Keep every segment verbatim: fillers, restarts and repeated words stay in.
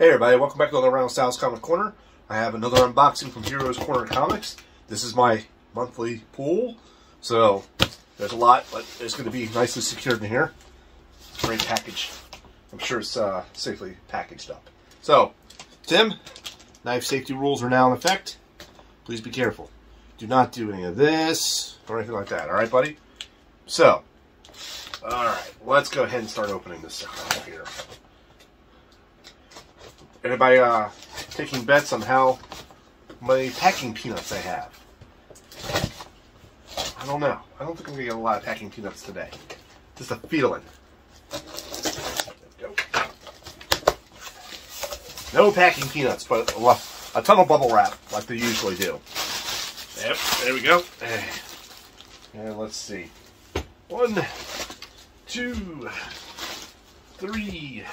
Hey everybody, welcome back to another round of Sal's Comic Corner. I have another unboxing from Heroes Corner Comics. This is my monthly pool, so there's a lot, but it's going to be nicely secured in here. Great package. I'm sure it's uh, safely packaged up. So, Tim, knife safety rules are now in effect. Please be careful. Do not do any of this or anything like that, alright buddy? So, alright, let's go ahead and start opening this stuff out here. Anybody uh, taking bets on how many packing peanuts I have? I don't know. I don't think I'm going to get a lot of packing peanuts today. Just a feeling. There we go. No packing peanuts, but a, lot, a ton of bubble wrap like they usually do. Yep, there we go. And let's see. One, two, three,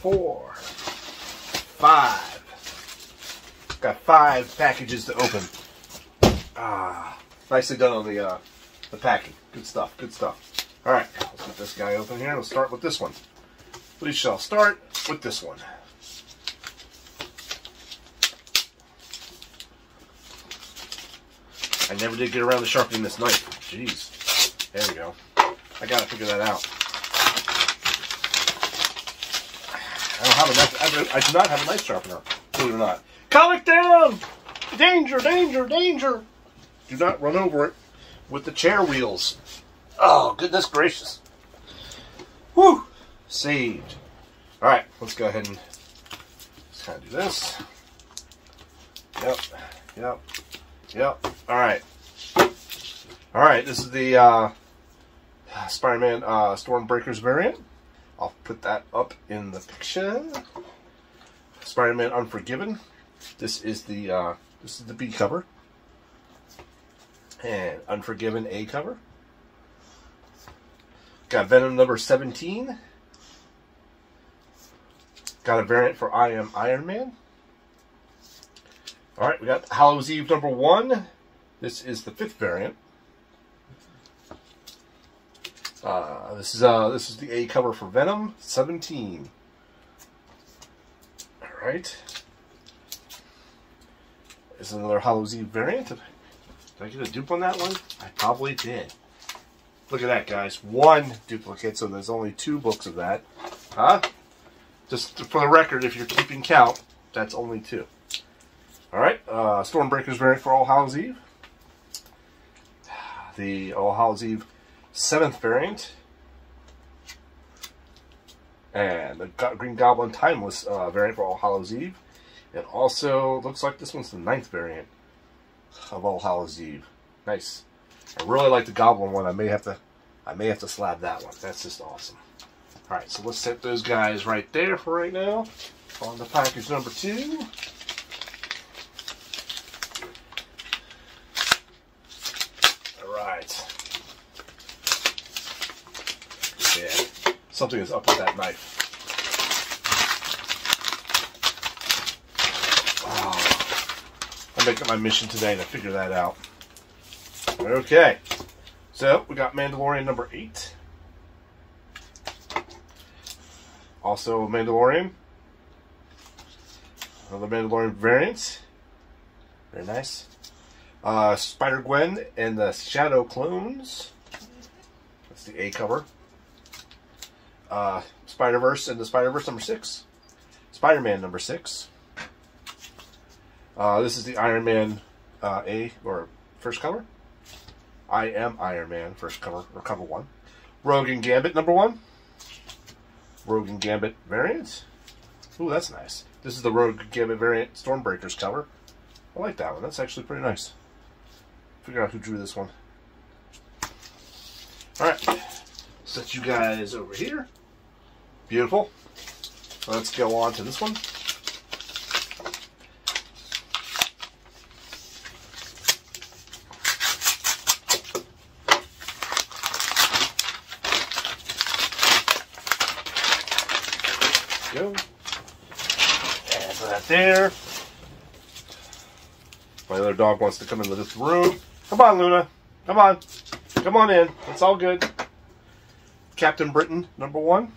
four, five. Got five packages to open. Ah, nicely done on the uh, the packing. Good stuff. Good stuff. All right, let's get this guy open here. Let's start with this one. We shall start with this one. I never did get around to sharpening this knife. Jeez. There we go. I gotta figure that out. I don't have a knife. I do not have a knife sharpener. Believe it or not. Comic down! Danger! Danger! Danger! Do not run over it with the chair wheels. Oh goodness gracious! Woo! Saved. All right, let's go ahead and just kind of do this. Yep. Yep. Yep. All right. All right. This is the uh, Spider-Man uh, Stormbreakers variant. I'll put that up in the picture. Spider-Man Unforgiven. This is the uh, this is the B cover, and Unforgiven A cover. Got Venom number seventeen. Got a variant for I Am Iron Man. All right, we got Hallows' Eve number one. This is the fifth variant. Uh, this is uh, this is the A cover for Venom seventeen. All right, this is another Hallows' Eve variant. Did I get a dupe on that one? I probably did. Look at that, guys. One duplicate, so there's only two books of that, huh? Just for the record, if you're keeping count, that's only two. All right, uh, Stormbreakers variant for All Hallows' Eve. The All Hallows' Eve seventh variant, and the Green Goblin Timeless uh, variant for All Hallows' Eve. It also looks like this one's the ninth variant of All Hallows' Eve. Nice. I really like the Goblin one. I may have to, I may have to slab that one. That's just awesome. All right, so let's set those guys right there for right now on the package number two. All right. Yeah, something is up with that knife. Oh, I'm making my mission today to figure that out. Okay, so we got Mandalorian number eight. Also Mandalorian. Another Mandalorian variant. Very nice. Uh, Spider-Gwen and the Shadow Clones. That's the A cover. Uh, Spider-Verse and the Spider-Verse number six. Spider-Man number six. Uh, this is the Iron Man uh, A, or first cover. I Am Iron Man, first cover, or cover one. Rogue and Gambit number one. Rogue and Gambit variant. Ooh, that's nice. This is the Rogue and Gambit variant Stormbreakers cover. I like that one. That's actually pretty nice. Figure out who drew this one. Alright. Set you guys over here. Beautiful. Let's go on to this one. Go. And put that there. My other dog wants to come into this room. Come on, Luna. Come on. Come on in. It's all good. Captain Britain number one.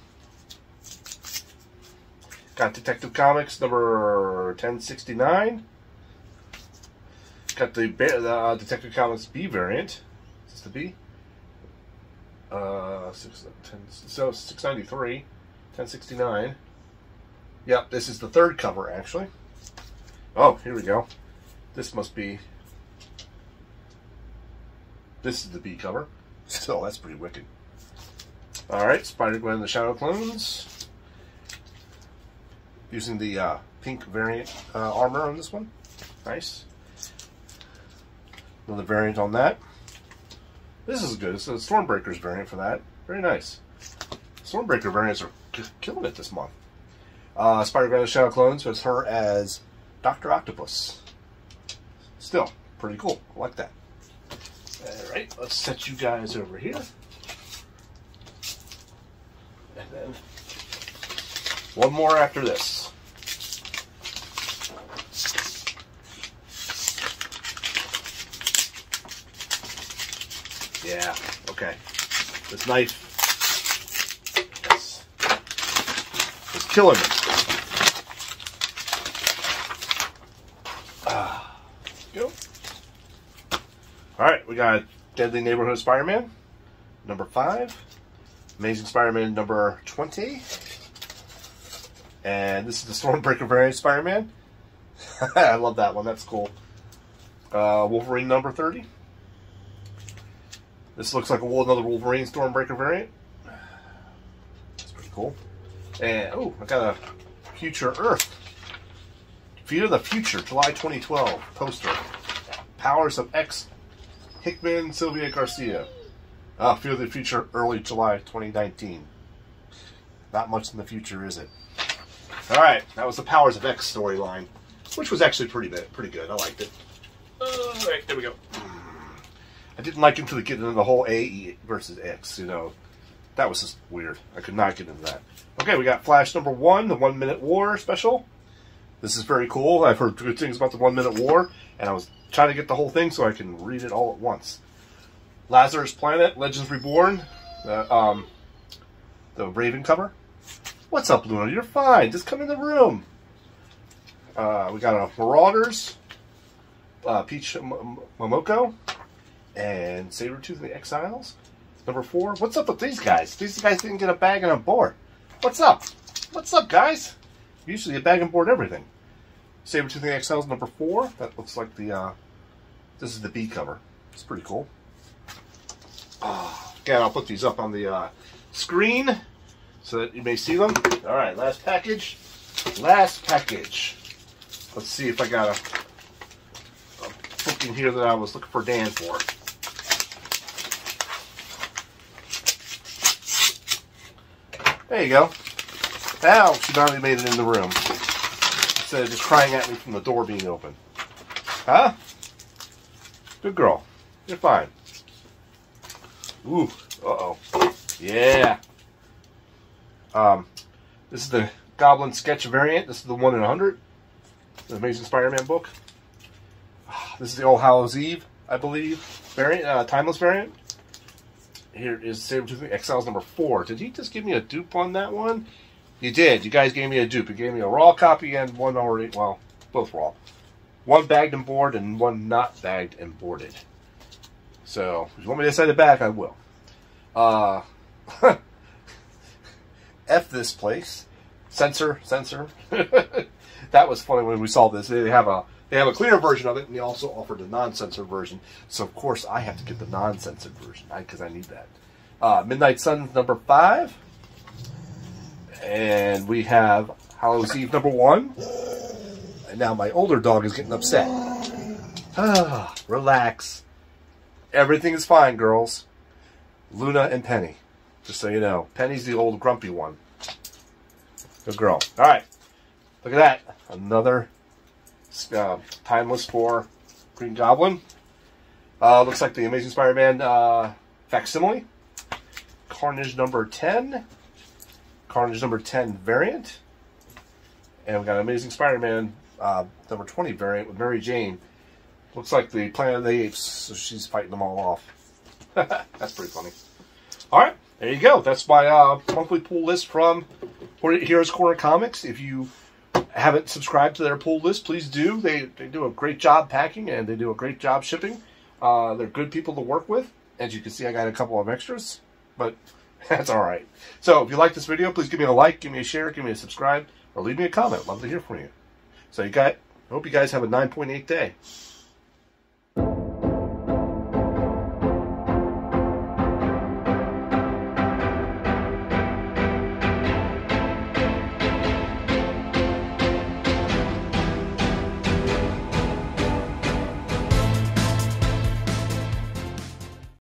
Got Detective Comics number ten sixty-nine. Got the, the uh, Detective Comics B variant. Is this the B? Uh, six, ten, so six ninety-three, ten sixty-nine. Yep, this is the third cover, actually. Oh, here we go. This must be... This is the B cover. Still, that's pretty wicked. Alright, Spider-Gwen and the Shadow Clones. Using the uh, pink variant uh, armor on this one. Nice. Another variant on that. This is good. It's a Stormbreakers variant for that. Very nice. Stormbreaker variants are killing it this month. Uh, Spider-Gwen and the Shadow Clones with her as Doctor Octopus. Still, pretty cool. I like that. Alright, let's set you guys over here. And then one more after this. Yeah, okay. This knife is, is killing me. Ah, go. All right, we got Deadly Neighborhood Spider-Man, number five. Amazing Spider-Man, number twenty. And this is the Stormbreaker variant Spider-Man. I love that one. That's cool. Uh, Wolverine, number thirty. This looks like a, another Wolverine Stormbreaker variant. That's pretty cool. And, oh, I got a Future Earth. Fear of the Future, July twenty twelve poster. Powers of X, Hickman, Sylvia Garcia. Ah, Fear of the Future, early July twenty nineteen. Not much in the future, is it? Alright, that was the Powers of X storyline, which was actually pretty bit, pretty good. I liked it. Alright, there we go. I didn't like him to get into the whole A E versus X, you know. That was just weird. I could not get into that. Okay, we got Flash number one, the One Minute War special. This is very cool. I've heard good things about the One Minute War, and I was trying to get the whole thing so I can read it all at once. Lazarus Planet, Legends Reborn, the, um, the Raven cover. What's up, Luna? You're fine. Just come in the room. Uh, we got a Marauders, uh, Peach M M Momoko. And Sabertooth and the Exiles. Number four. What's up with these guys? These guys didn't get a bag and a board. What's up? What's up, guys? Usually a bag and board everything. Sabertooth and the Exiles, number four. That looks like the, uh, this is the B cover. It's pretty cool. Oh, again, I'll put these up on the, uh, screen so that you may see them. All right, last package. Last package. Let's see if I got a book in here that I was looking for Dan for. There you go. Now she finally made it in the room. Instead of just crying at me from the door being open. Huh? Good girl. You're fine. Ooh. Uh-oh. Yeah. Um, this is the Goblin sketch variant. This is the one in one hundred. The Amazing Spider-Man book. This is the old Hallows' Eve, I believe, variant, uh, timeless variant. Here is Sabertooth Exiles number four. Did he just give me a dupe on that one? You did. You guys gave me a dupe. You gave me a raw copy and one already, well, both raw. One bagged and board and one not bagged and boarded. So, if you want me to send it back, I will. Uh, F this place. Censor, censor. That was funny when we saw this. They have a... They have a cleaner version of it, and they also offered a non-censored version. So, of course, I have to get the non-censored version, because I, I need that. Uh, Midnight Sun, number five. And we have Hallows' Eve, number one. And now my older dog is getting upset. Ah, relax. Everything is fine, girls. Luna and Penny, just so you know. Penny's the old grumpy one. Good girl. All right. Look at that. Another... Uh, timeless for Green Goblin. Uh, looks like the Amazing Spider-Man uh, facsimile. Carnage number ten. Carnage number ten variant. And we've got Amazing Spider-Man uh, number twenty variant with Mary Jane. Looks like the Planet of the Apes, so she's fighting them all off. That's pretty funny. Alright, there you go. That's my uh, monthly pool list from Heroes Corner Comics. If you haven't subscribed to their pull list, please do. They, they do a great job packing, and they do a great job shipping. Uh, they're good people to work with. As you can see, I got a couple of extras, but that's all right. So if you like this video, please give me a like, give me a share, give me a subscribe, or leave me a comment. Love to hear from you. So you got, hope you guys have a nine point eight day.